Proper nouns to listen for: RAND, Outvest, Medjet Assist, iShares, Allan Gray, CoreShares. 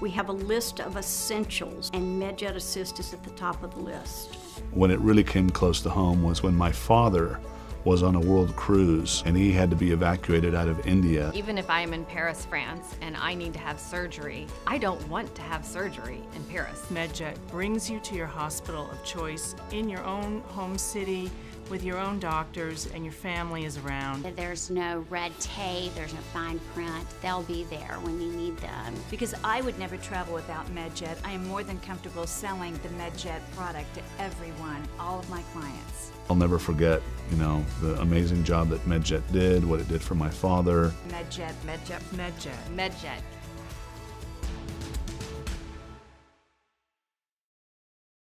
We have a list of essentials, and Medjet Assist is at the top of the list. When it really came close to home was when my father was on a world cruise and he had to be evacuated out of India. Even if I am in Paris, France, and I need to have surgery, I don't want to have surgery in Paris. Medjet brings you to your hospital of choice in your own home city with your own doctors, and your family is around. There's no red tape, there's no fine print. They'll be there when you need them. Because I would never travel without Medjet, I am more than comfortable selling the Medjet product to everyone, all of my clients. I'll never forget, the amazing job that Medjet did, what it did for my father. Medjet, Medjet, Medjet, Medjet.